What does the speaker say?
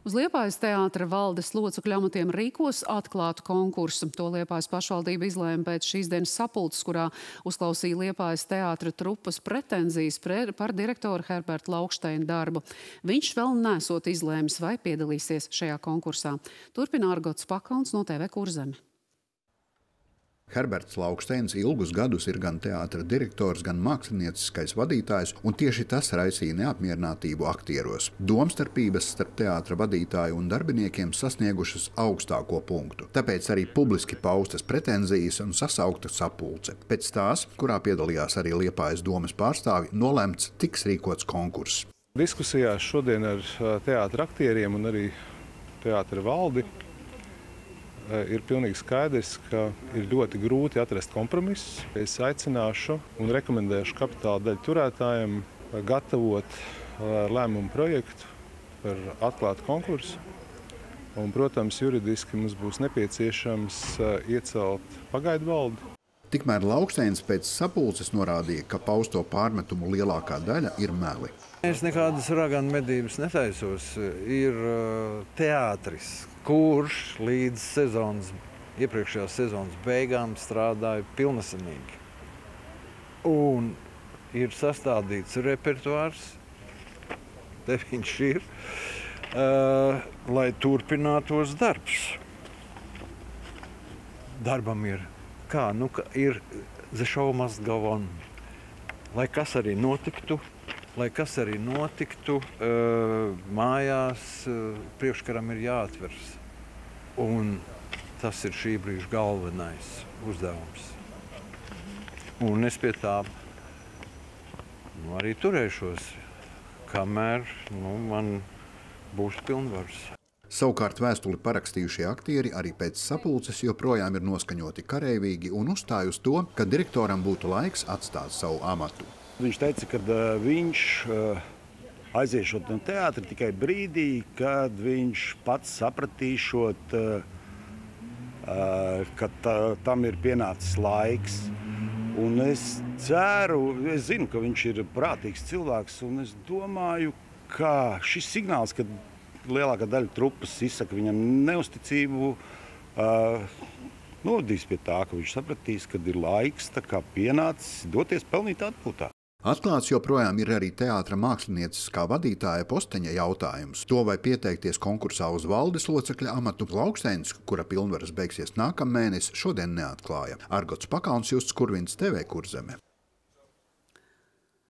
Uz Liepājas teātra valdes locekļu amatiem rīkos atklātu konkursu. To Liepājas pašvaldība izlēma pēc šīs dienas sapulces, kurā uzklausīja Liepājas teātra trupas pretenzijas par direktoru Herberta Laukšteina darbu. Viņš vēl nesot izlēmis, vai piedalīsies šajā konkursā. Turpina Argods Pakalns no TV Kurzemē. Herberts Laukšteins ilgus gadus ir gan teātra direktors, gan mākslinieciskais vadītājs, un tieši tas raisīja neapmierinātību aktieros. Domstarpības starp teātra vadītāju un darbiniekiem sasniegušas augstāko punktu. Tāpēc arī publiski paustas pretenzijas un sasaukta sapulce. Pēc tās, kurā piedalījās arī Liepājas domas pārstāvi, nolēmts tiks rīkots konkurss. Diskusijās šodien ar teātra aktieriem un arī teātra valdi ir pilnīgi skaidrs, ka ir ļoti grūti atrast kompromisus. Es aicināšu un rekomendēšu kapitāla daļu turētājiem gatavot lēmumu projektu par atklātu konkursu. Un, protams, juridiski mums būs nepieciešams iecelt pagaidu valdi. Tikmēr Laukšteins pēc sapulces norādīja, ka pausto pārmetumu lielākā daļa ir meli. Es nekādas raganu medības netaisos. Ir teātris, kurš līdz iepriekšējās sezonas beigām strādāja pilnasanīgi. Un ir sastādīts repertuārs, te viņš ir, lai turpinātos darbs. Darbam ir. Kā, nu, ka ir the show must go on. Lai kas arī notiktu, mājās priekškaram ir jāatvers. Un tas ir šī brīža galvenais uzdevums. Un es pie tā arī turēšos, kamēr man būs pilnvars. Savukārt vēstuli parakstījušie aktieri arī pēc sapulces joprojām ir noskaņoti kareivīgi un uzstāj uz to, ka direktoram būtu laiks atstāt savu amatu. Viņš teica, ka viņš aiziešot no teātra tikai brīdī, kad viņš pats sapratīšot, ka tam ir pienācis laiks. Un es ceru, es zinu, ka viņš ir prātīgs cilvēks, un es domāju, ka šis signāls, kad lielākā daļa trupas izsaka viņam neusticību, novadīs pie tā, ka viņš sapratīs, kad ir laiks, tā kā pienācis doties pelnīt atpūtā. Atklāts joprojām ir arī teātra mākslinieciskā vadītāja posteņa jautājums. To, vai pieteikties konkursā uz valdes locekļa amatu, Laukšteins, kura pilnvaras beigsies nākamnedēļ, šodien neatklāja. Argots Pakalns, Justs Kurvins, TV Kurzemē.